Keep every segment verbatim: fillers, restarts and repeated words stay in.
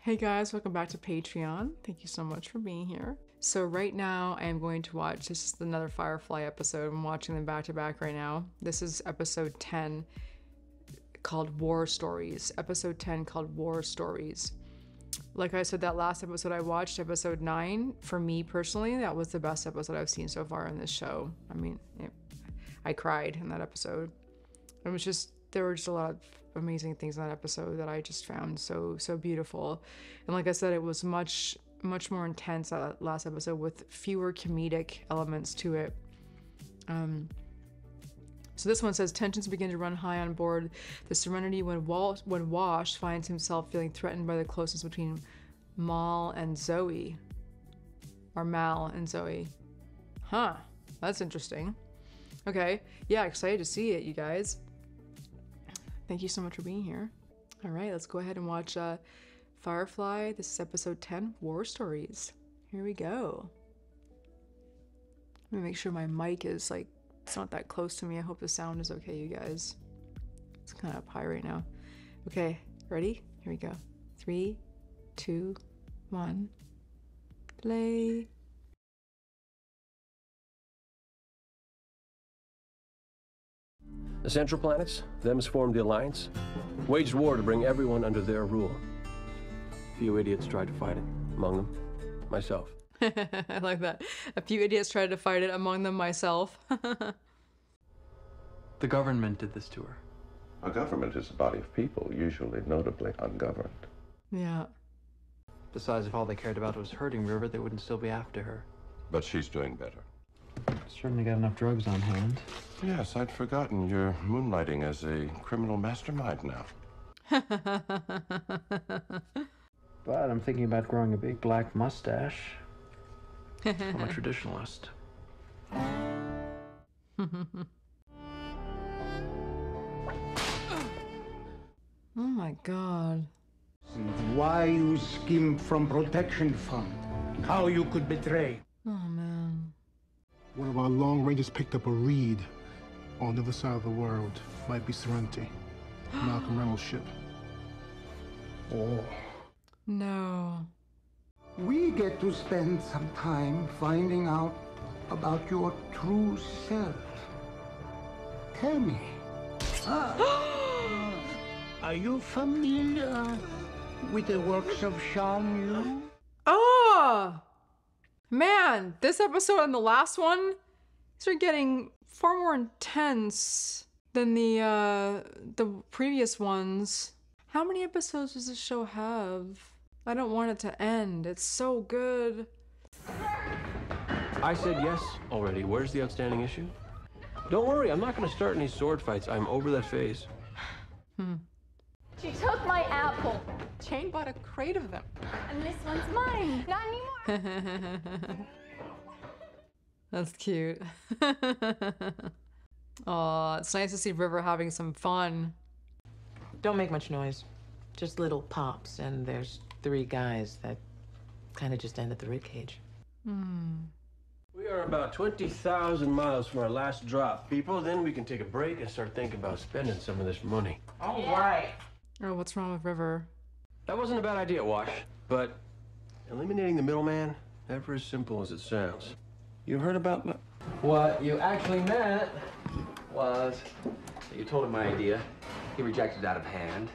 Hey guys, welcome back to Patreon. Thank you so much for being here. So right now I am going to watch, this is another Firefly episode. I'm watching them back to back right now. This is episode ten called War Stories. Episode ten called War Stories. Like I said, that last episode I watched, episode nine, for me personally, that was the best episode I've seen so far in this show. I mean, it, I cried in that episode. It was just, there were just a lot of amazing things in that episode that I just found so, so beautiful. And like I said, it was much, much more intense that last episode with fewer comedic elements to it. Um, so this one says, tensions begin to run high on board the Serenity when, Wal when Wash finds himself feeling threatened by the closeness between Mal and Zoe. Or Mal and Zoe. Huh, that's interesting. Okay, yeah, excited to see it, you guys. Thank you so much for being here. All right, let's go ahead and watch uh, Firefly. This is episode ten, War Stories. Here we go. Let me make sure my mic is like, it's not that close to me. I hope the sound is okay, you guys. It's kind of up high right now. Okay, ready? Here we go. Three, two, one, play. The Central Planets, them's formed the Alliance, waged war to bring everyone under their rule. A few idiots tried to fight it, among them, myself. I like that. A few idiots tried to fight it, among them, myself. The government did this to her. A government is a body of people, usually notably ungoverned. Yeah. Besides, if all they cared about was hurting River, they wouldn't still be after her. But she's doing better. Certainly got enough drugs on hand. Yes, I'd forgotten you're moonlighting as a criminal mastermind now. But I'm thinking about growing a big black mustache. I'm a traditionalist. Oh my God. Why you scheme from protection fund? How you could betray? Oh man. One of our long rangers picked up a reed on the other side of the world. Might be Serenity, Malcolm Reynolds' ship. Oh. No. We get to spend some time finding out about your true self. Tell me, uh, are you familiar with the works of Shang Yu? Oh! Man, this episode and the last one, these are getting far more intense than the uh, the previous ones. How many episodes does this show have? I don't want it to end. It's so good. I said yes already. Where's the outstanding issue? Don't worry, I'm not going to start any sword fights. I'm over that phase. Hmm. She took my apple. Jane bought a crate of them. And this one's mine. Not anymore. That's cute. Aw, it's nice to see River having some fun. Don't make much noise. Just little pops. And there's three guys that kind of just end at the ribcage. Hmm. We are about twenty thousand miles from our last drop, people. Then we can take a break and start thinking about spending some of this money. All right. Oh, what's wrong with River? That wasn't a bad idea, Wash, but eliminating the middleman, never as simple as it sounds. You heard about my... What you actually meant was you told him my idea. He rejected it out of hand.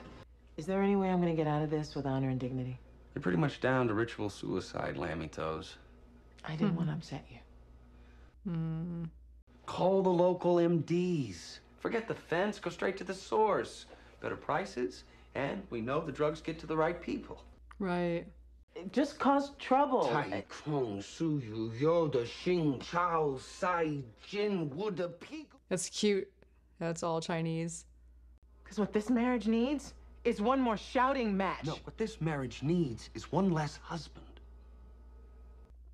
Is there any way I'm going to get out of this with honor and dignity? You're pretty much down to ritual suicide, Lammy Toes. I didn't mm. want to upset you. Mm. Call the local M Ds. Forget the fence, go straight to the source. Better prices. And we know the drugs get to the right people. Right. It just caused trouble. Tai Kung Su Yu Yoda Xing Chao Sai Jin Wuda Pig. That's cute. That's all Chinese. Because what this marriage needs is one more shouting match. No, what this marriage needs is one less husband.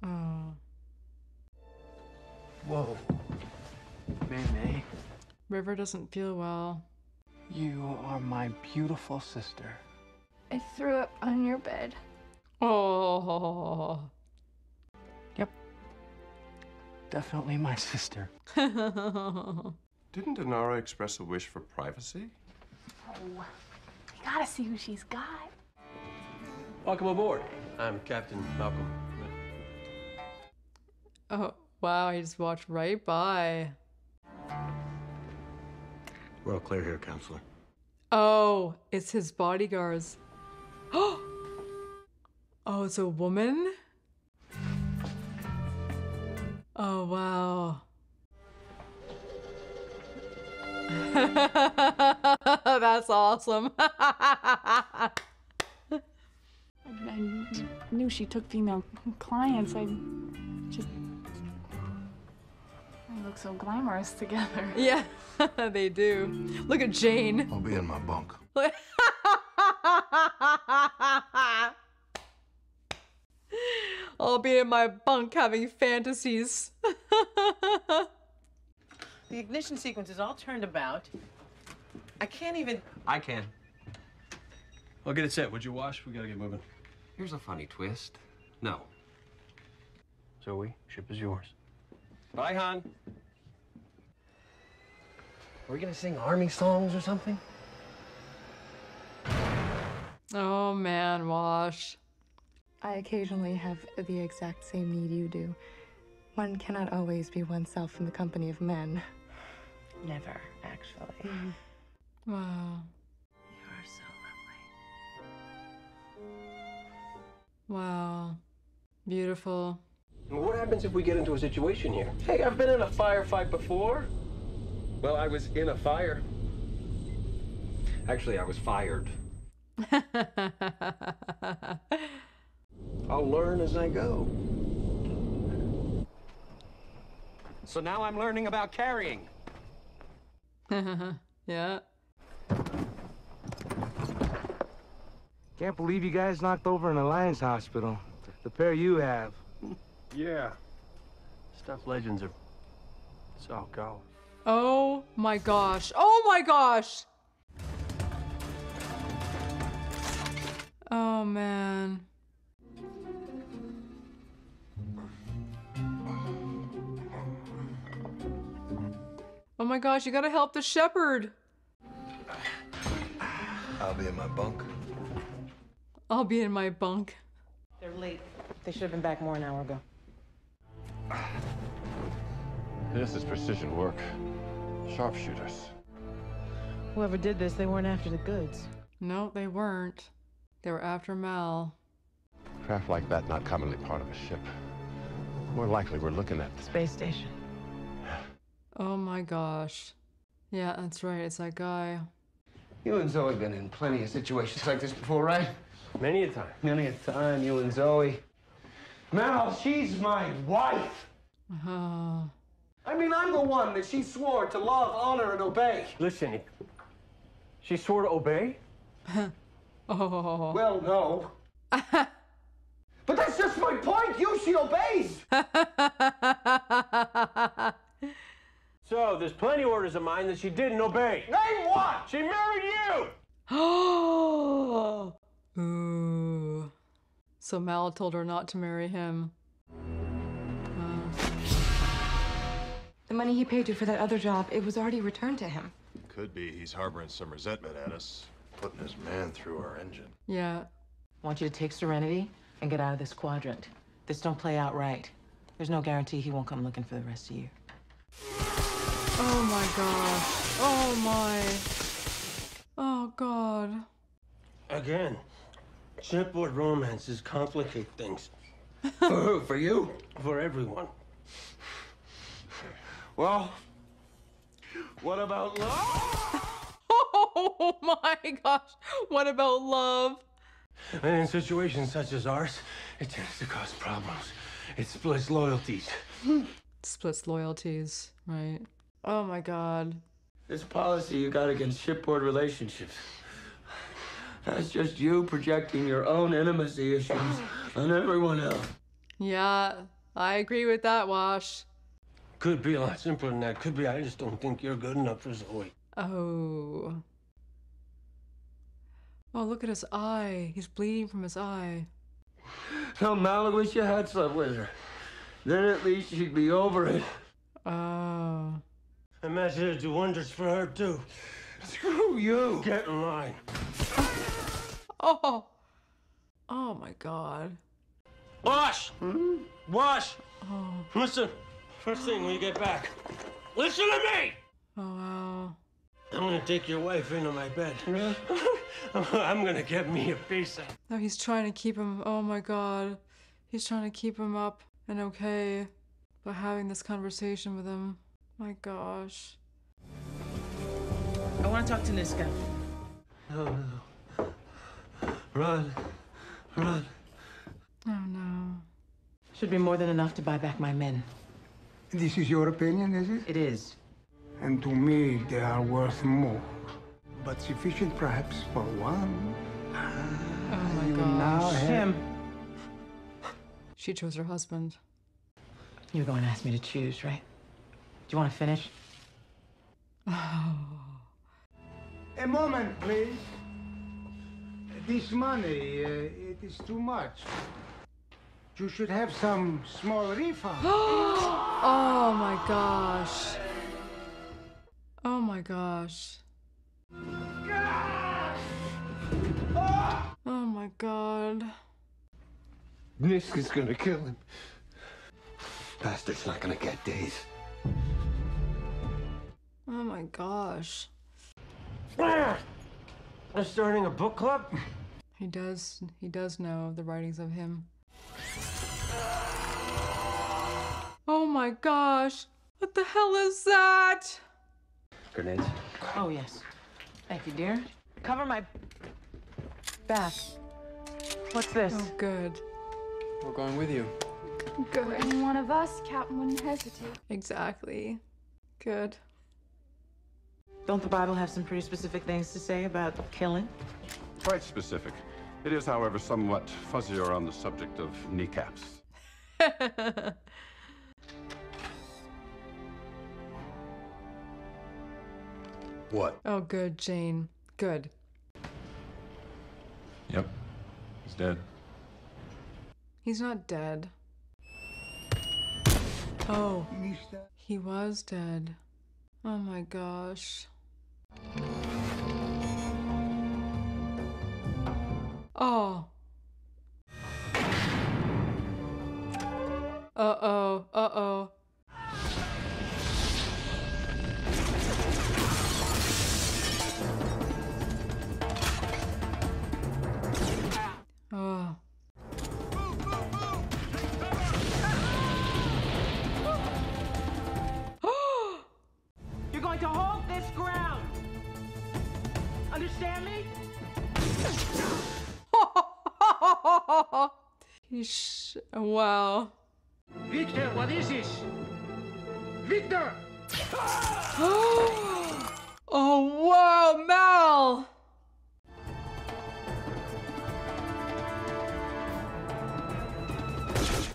Oh. Whoa. May-may. River doesn't feel well. You are my beautiful sister. I threw up on your bed. Oh. Yep. Definitely my sister. Didn't Inara express a wish for privacy? Oh, you gotta see who she's got. Welcome aboard. I'm Captain Malcolm. Oh, wow, I just walked right by. We're all clear here, Counselor. Oh, it's his bodyguards. Oh, it's a woman? Oh, wow. That's awesome. I, I knew she took female clients. I just... They look so glamorous together. Yeah, they do. Look at Jane. I'll be in my bunk. I'll be in my bunk having fantasies. The ignition sequence is all turned about. I can't even... I can. I'll get it set. Would you wash? We gotta get moving. Here's a funny twist. No. Zoe, ship is yours. Bye, hon. Are we gonna sing army songs or something? Oh, man, Wash. I occasionally have the exact same need you do. One cannot always be oneself in the company of men. Never, actually. Mm. Wow. You are so lovely. Wow. Beautiful. What happens if we get into a situation here? Hey, I've been in a firefight before. Well, I was in a fire. Actually, I was fired. I'll learn as I go. So now I'm learning about carrying. Yeah. Can't believe you guys knocked over an Alliance hospital. The pair you have. Yeah. Stuff legends are... It's all gone. Oh my gosh. Oh my gosh! Oh man. Oh my gosh, you gotta help the shepherd. I'll be in my bunk. I'll be in my bunk. They're late. They should have been back more an hour ago. This is precision work. Sharpshooters. Whoever did this, they weren't after the goods. No, they weren't. They were after Mal. Craft like that not commonly part of a ship. More likely we're looking at... Space station. Oh my gosh. Yeah, that's right, it's that guy. You and Zoe have been in plenty of situations like this before, right? Many a time. Many a time, you and Zoe. Mal, she's my wife! Oh. I mean, I'm the one that she swore to love, honor, and obey. Listen, she swore to obey? Oh. Well, no. But that's just my point, you, she obeys! So, there's plenty of orders of mine that she didn't obey. Name one! She married you! Oh! Ooh. So Mal told her not to marry him. Uh. The money he paid you for that other job, it was already returned to him. Could be he's harboring some resentment at us, putting his man through our engine. Yeah. I want you to take Serenity and get out of this quadrant. This don't play out right. There's no guarantee he won't come looking for the rest of you. Oh my gosh. Oh my. Oh God. Again, shipboard romances complicate things. For who? For you? For everyone. Well, what about love? Oh my gosh. What about love? And in situations such as ours, it tends to cause problems. It splits loyalties. Splits loyalties, right? Oh my God. This policy you got against shipboard relationships. That's just you projecting your own intimacy issues on everyone else. Yeah, I agree with that, Wash. Could be a lot simpler than that. Could be I just don't think you're good enough for Zoe. Oh. Oh, look at his eye. He's bleeding from his eye. Tell Mal I wish you had slept with her. Then at least she'd be over it. Oh. I imagine it'd do wonders for her, too. Screw you! Get in line. Oh. Oh, my God. Wash! Hmm? Wash! Oh. Listen, first thing when you get back, listen to me! Oh, wow. I'm gonna take your wife into my bed. Really? I'm gonna get me a pizza. No, he's trying to keep him, oh my God. He's trying to keep him up and okay, but having this conversation with him, my gosh. I wanna talk to Niska. No, no. Run, run. Oh no. Should be more than enough to buy back my men. This is your opinion, is it? It is. And to me, they are worth more. But sufficient, perhaps, for one. Oh my you gosh. Now have... Him. She chose her husband. You're going to ask me to choose, right? Do you want to finish? Oh. A moment, please. This money, uh, it is too much. You should have some small refund. Oh my gosh. Oh my gosh. Oh my God. Niska's gonna kill him. Bastard's not gonna get days. Oh my gosh. They're starting a book club? He does, he does know the writings of him. Oh my gosh. What the hell is that? Grenades. Oh, yes. Thank you, dear. Cover my back. What's this? Oh, good. We're going with you. Good. Were any one of us, Captain wouldn't hesitate. Exactly. Good. Don't the Bible have some pretty specific things to say about killing? Quite specific. It is, however, somewhat fuzzier on the subject of kneecaps. What? Oh, good, Jane. Good. Yep. He's dead. He's not dead. Oh. He was dead. Oh my gosh. Oh. Uh-oh. Uh-oh. Oh. You're going to hold this ground. Understand me? He's wow. Victor, what is this? Victor! Oh wow, Mal!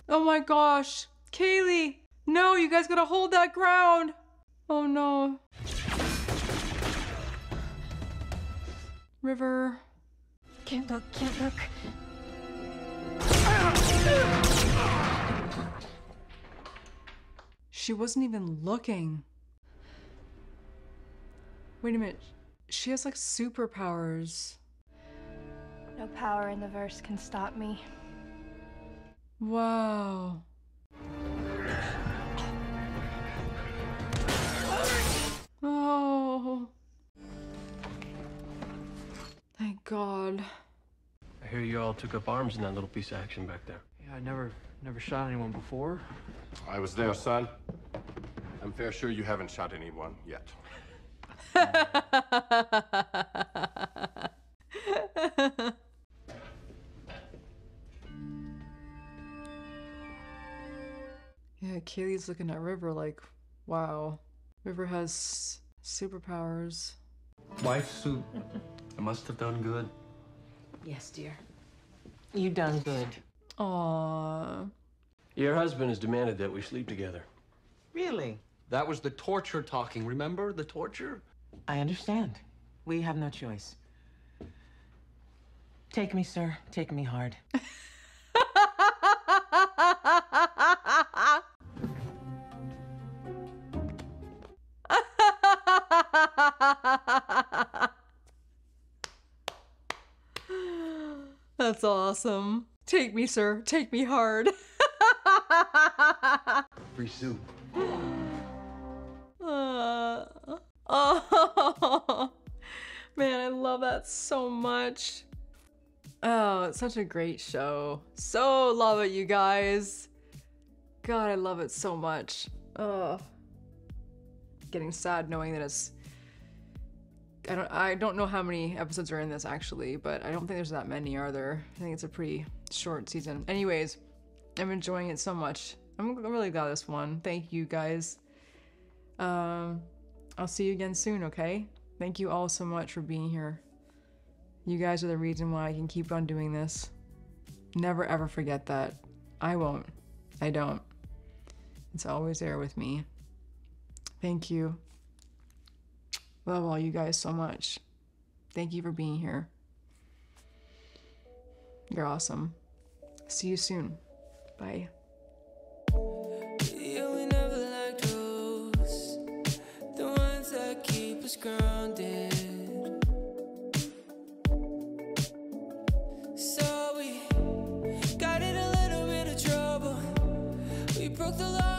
Oh my gosh. Kaylee! No, you guys gotta hold that ground! Oh no. River. Can't look, can't look. She wasn't even looking. Wait a minute. She has like superpowers. No power in the verse can stop me. Wow. Oh. Thank God. I hear you all took up arms in that little piece of action back there. Yeah, I never, never shot anyone before. I was there, son. I'm fair sure you haven't shot anyone yet. Yeah, Kaylee's looking at River like, wow. River has superpowers. Wife suit. I must have done good. Yes, dear. You done good. Aww. Your husband has demanded that we sleep together. Really? That was the torture talking, remember? The torture? I understand. We have no choice. Take me, sir. Take me hard. That's awesome. Take me, sir. Take me hard. Free soup. Uh, oh, man, I love that so much. Oh, it's such a great show. So love it, you guys. God, I love it so much. Oh, getting sad knowing that it's. I don't. I don't know how many episodes are in this actually, but I don't think there's that many, are there? I think it's a pretty short season. Anyways, I'm enjoying it so much. I'm really glad this one. Thank you guys. Um, I'll see you again soon, okay? Thank you all so much for being here. You guys are the reason why I can keep on doing this. Never ever forget that. I won't. I don't. It's always there with me. Thank you. Love all you guys so much. Thank you for being here. You're awesome. See you soon. Bye. Yeah, we never liked rules. The ones that keep us grounded. So we got in a little bit of trouble. We broke the law.